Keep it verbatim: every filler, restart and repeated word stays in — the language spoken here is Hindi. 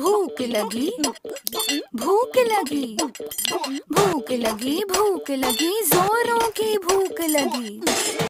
भूख लगी भूख लगी भूख लगी भूख लगी जोरों की भूख लगी।